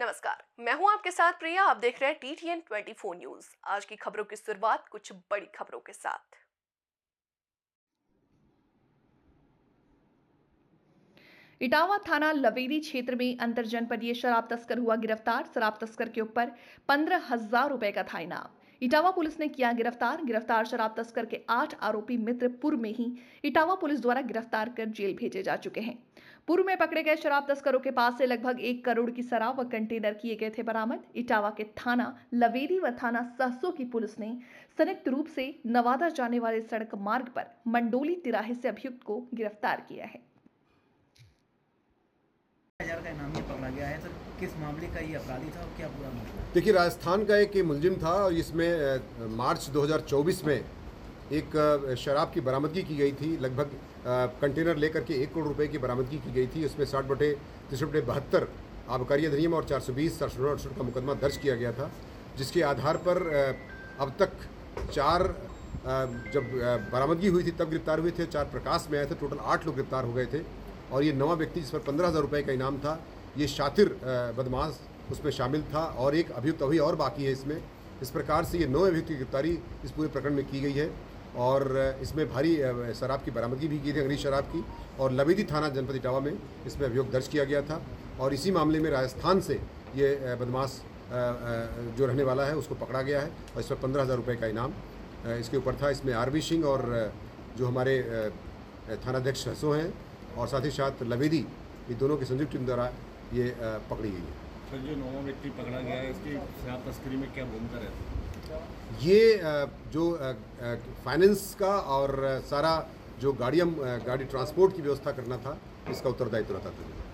नमस्कार, मैं हूं आपके साथ प्रिया। आप देख रहे हैं TTN 24 न्यूज। आज की खबरों की शुरुआत कुछ बड़ी खबरों के साथ। इटावा थाना लवेरी क्षेत्र में अंतरजनपदीय शराब तस्कर हुआ गिरफ्तार। शराब तस्कर के ऊपर 15,000 रुपए का था इनाम। इटावा पुलिस ने किया गिरफ्तार। गिरफ्तार शराब तस्कर के 8 आरोपी मित्रपुर में ही इटावा पुलिस द्वारा गिरफ्तार कर जेल भेजे जा चुके हैं। पूर्व में पकड़े गए शराब तस्करों के पास से लगभग 1 करोड़ की शराब व कंटेनर किए गए थे बरामद। इटावा के थाना लवेरी व थाना सहसो की पुलिस ने संयुक्त रूप से नवादा जाने वाले सड़क मार्ग पर मंडोली तिराहे से अभियुक्त को गिरफ्तार किया है। किस मामले का ये अपराधी था और क्या पूरा मामला? देखिए, राजस्थान का एक मुलजिम था और इसमें मार्च 2024 में एक शराब की बरामदगी की गई थी। लगभग कंटेनर लेकर के 1 करोड़ रुपए की बरामदगी की गई थी। उसमें 60/73 आबकारी अधिनियम और 420 का मुकदमा दर्ज किया गया था, जिसके आधार पर अब तक 4 जब बरामदगी हुई थी तब गिरफ्तार हुए थे, 4 प्रकाश में आए थे। टोटल 8 लोग गिरफ्तार हो गए थे और ये नवा व्यक्ति जिस पर 15,000 रुपये का इनाम था, ये शातिर बदमाश उसमें शामिल था और एक अभियुक्त अभी और बाकी है इसमें। इस प्रकार से ये 9 अभियुक्त की गिरफ्तारी इस पूरे प्रकरण में की गई है और इसमें भारी शराब की बरामदगी भी की थी, अंग्रेजी शराब की। और लवेदी थाना जनपद इटावा में इसमें अभियोग दर्ज किया गया था और इसी मामले में राजस्थान से ये बदमाश जो रहने वाला है उसको पकड़ा गया है और इस पर 15,000 रुपये का इनाम इसके ऊपर था। इसमें RB सिंह और जो हमारे थानाध्यक्ष सहसो हैं और साथ ही साथ लवेदी, ये दोनों की संयुक्त टीम द्वारा ये पकड़ी गई है। सर, जो नौवां व्यक्ति पकड़ा गया है, इसकी शराब तस्करी में क्या भूमिका रहती है? ये जो फाइनेंस का और सारा जो गाड़ी ट्रांसपोर्ट की व्यवस्था करना था, इसका उत्तरदायित्व रहता था।